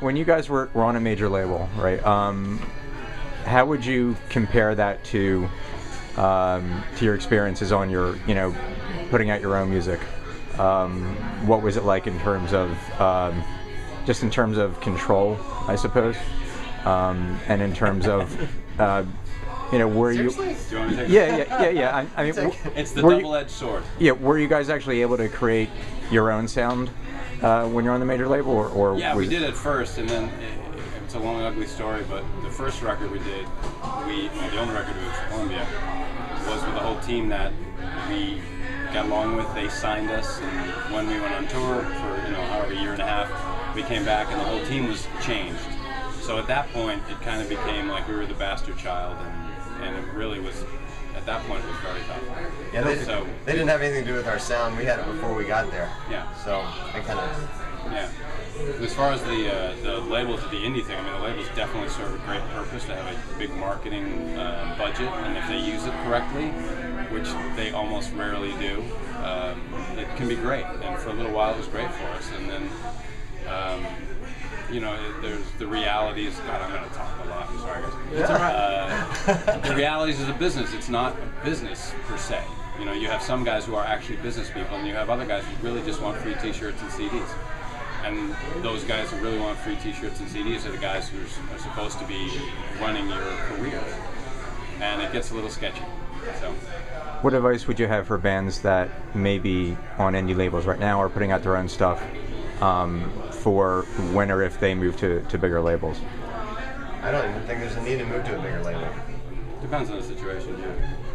When you guys were on a major label, right? How would you compare that to your experiences on your, putting out your own music? What was it like in terms of, just in terms of control, I suppose, and in terms of, were you? Seriously? Do you want to take yeah. I mean, it's the double-edged sword. Yeah, were you guys actually able to create your own sound when you're on the major label, or yeah, we did at first, and then it's a long and ugly story. But the first record we did, the only record we did for Columbia, was with a whole team that we got along with. They signed us, and when we went on tour for however, a year and a half, we came back, and the whole team was changed. So at that point, it kind of became like we were the bastard child, and it really was, at that point, it was very tough. Yeah, they didn't have anything to do with our sound. We had it before we got there. Yeah. So it kind of... Yeah. As far as the labels, the indie thing, I mean, the labels definitely serve a great purpose. They have a big marketing budget, and if they use it correctly, which they almost rarely do, it can be great. And for a little while, it was great for us. And then... there's the realities. God, I'm going to talk a lot. I'm sorry, guys. It's all right. The realities of the business. It's not a business per se. You have some guys who are actually business people, and you have other guys who really just want free T-shirts and CDs. And those guys who really want free T-shirts and CDs are the guys who are supposed to be running your career. And it gets a little sketchy. So. What advice would you have for bands that may be on indie labels right now or putting out their own stuff? For when or if they move to bigger labels? I don't even think there's a need to move to a bigger label. Depends on the situation.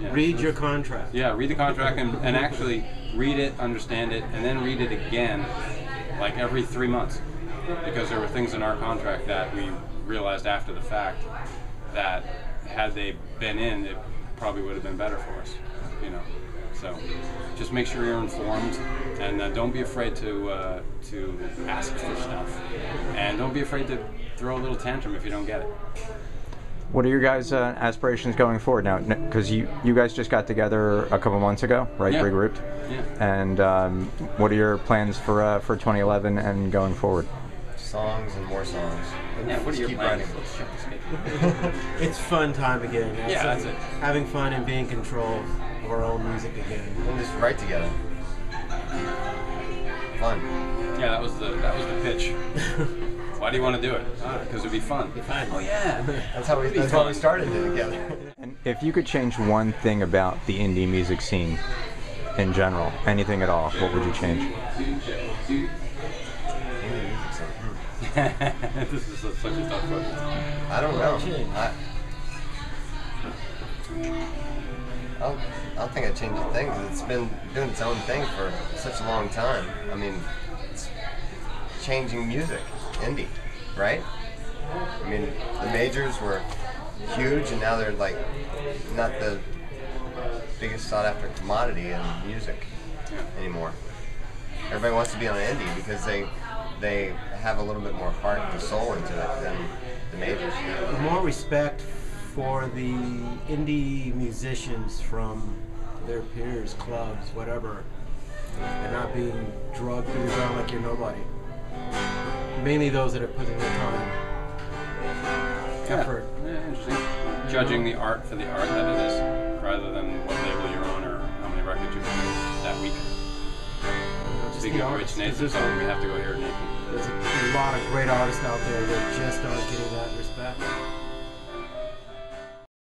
Yeah. Read your contract. Yeah, read the contract and actually read it, understand it, and then read it again like every 3 months, because there were things in our contract that we realized after the fact that had they been in, it probably would have been better for us. So just make sure you're informed, and don't be afraid to ask for stuff, and don't be afraid to throw a little tantrum if you don't get it. What are your guys' aspirations going forward now? Because you guys just got together a couple months ago, right? Yeah. Regrouped. Yeah. And what are your plans for 2011 and going forward? Songs and more songs. Yeah, what are your plans? It's fun time again. Yeah, that's it. Having fun and being in control of our own music again. We'll just write together. Fun. Yeah, that was the pitch. Why do you want to do it? Because it'd be fun. Oh yeah. That's how we started it together. And if you could change one thing about the indie music scene in general, anything at all, what would you change? This is such a tough question. I don't know. I don't think I'd change a thing, because it's been doing its own thing for such a long time. I mean, it's changing music, indie, right? I mean, the majors were huge, and now they're like not the biggest sought after commodity in music anymore. Everybody wants to be on indie because they have a little bit more heart and soul into it than the majors. More respect for the indie musicians from their peers, clubs, whatever. They're not being drugged through the ground like you're nobody. Mainly those that are putting their time, effort. Yeah, interesting. Judging the art for the art that it is, rather than what label you're on or how many records you produced that week. Speaking of which, Nathan's on, we have to go here, Nathan. There's a lot of great artists out there that just aren't getting that respect.